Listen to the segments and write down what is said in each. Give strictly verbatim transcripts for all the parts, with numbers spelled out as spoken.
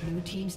Blue team's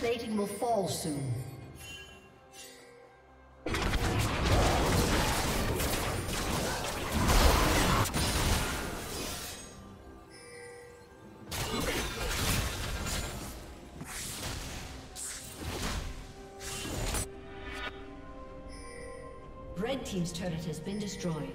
Plating will fall soon. Red team's turret has been destroyed.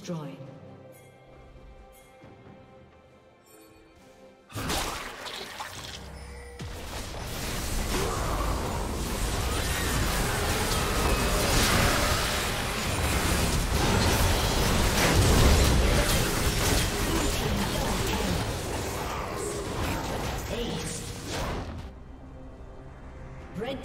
destroyed. Red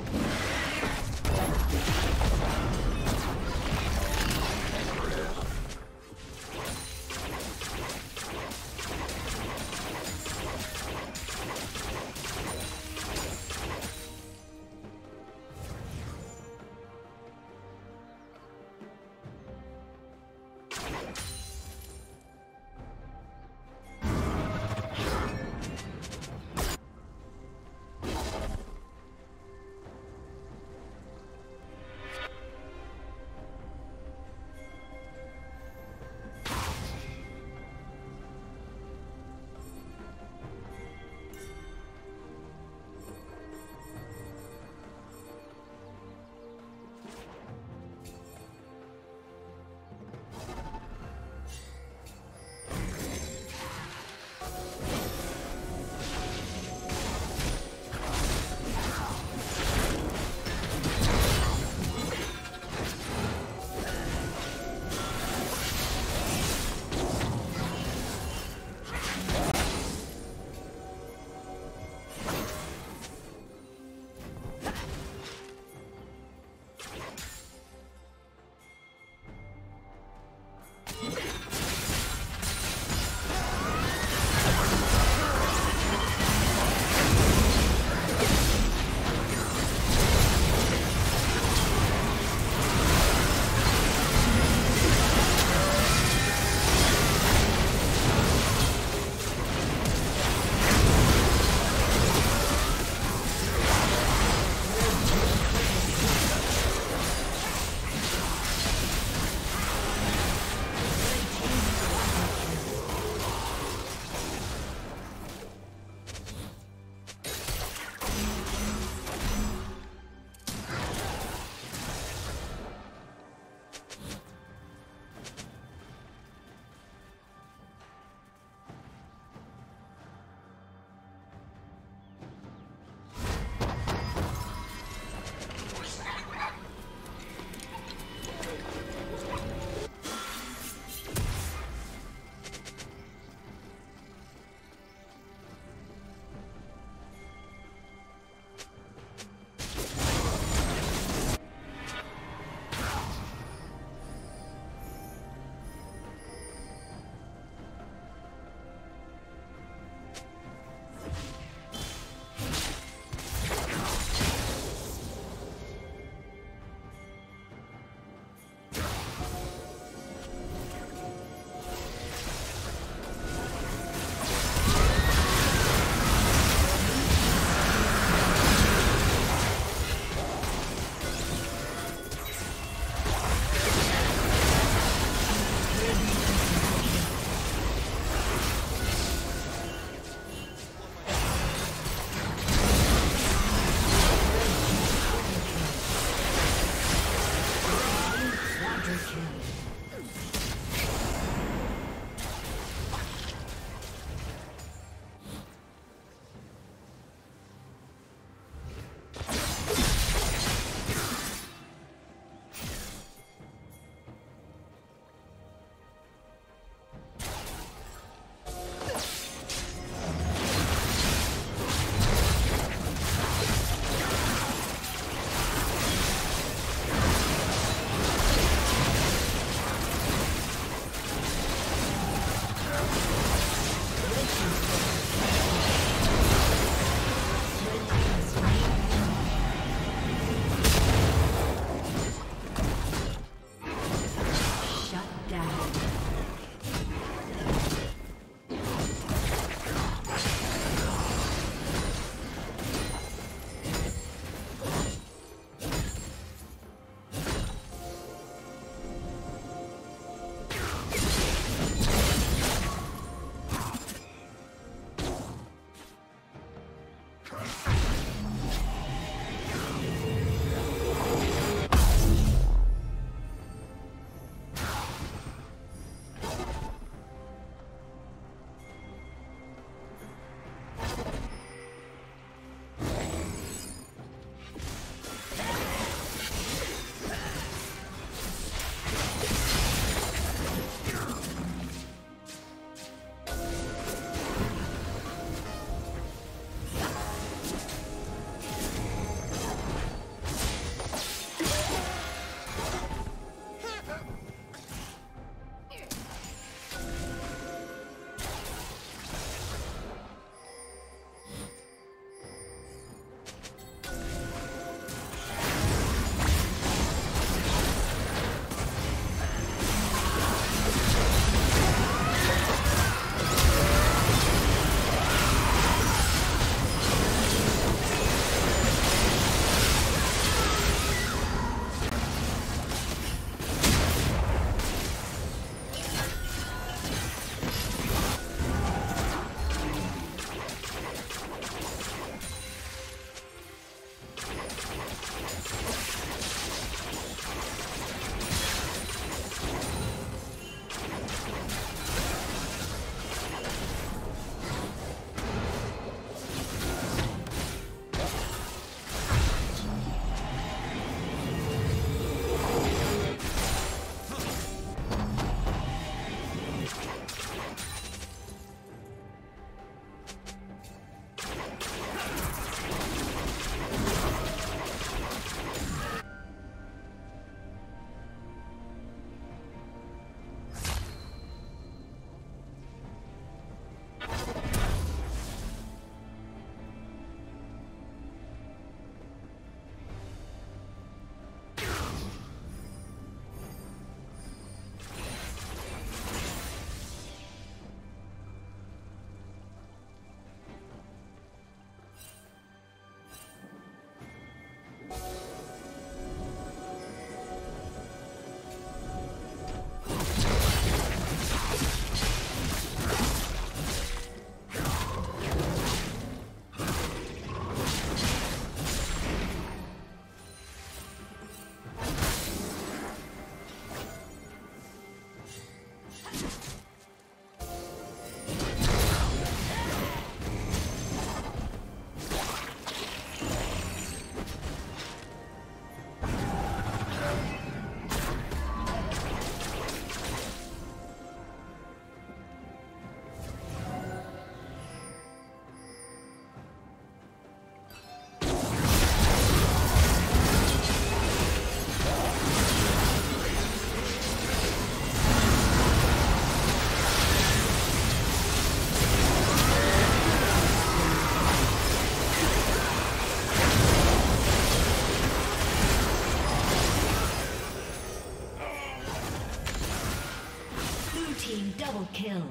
team double kill.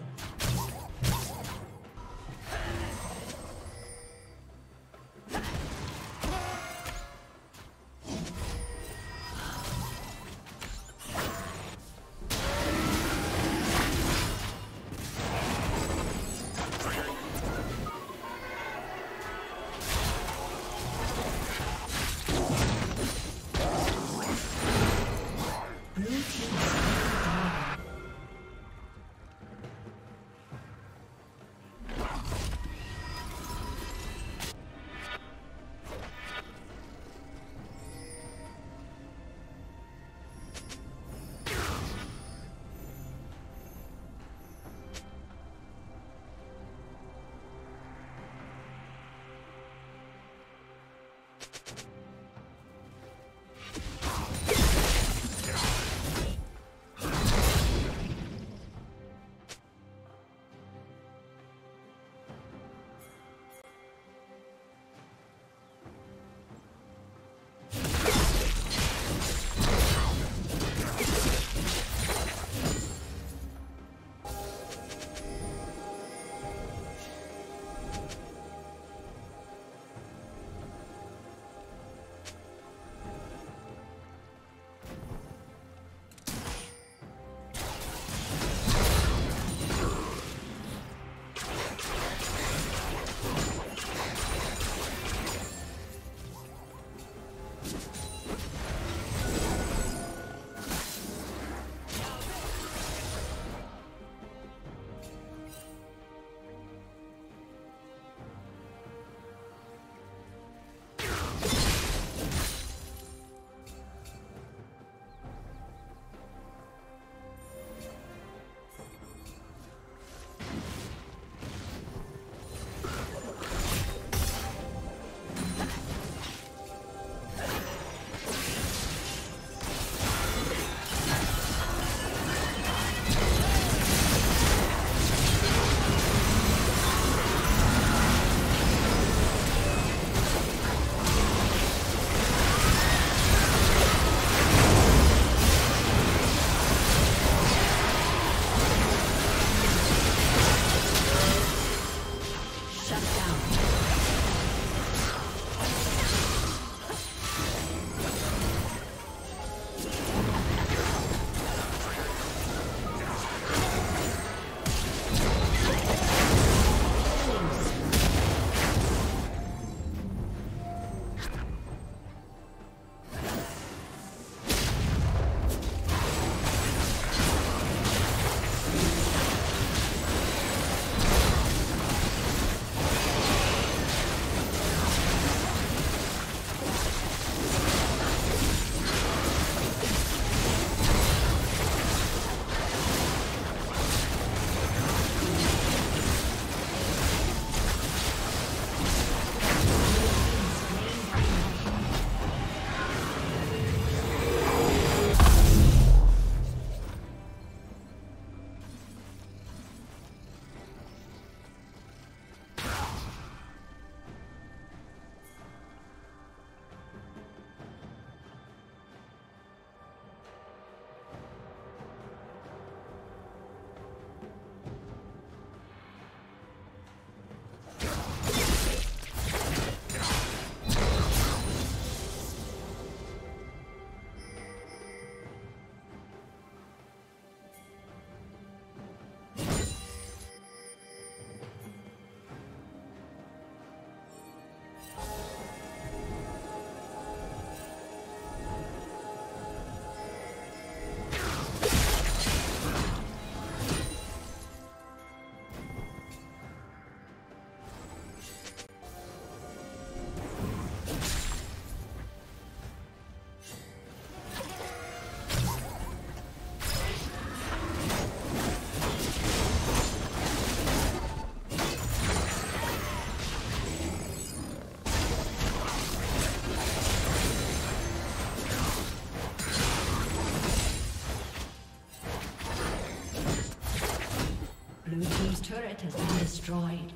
Blue team's turret has been destroyed.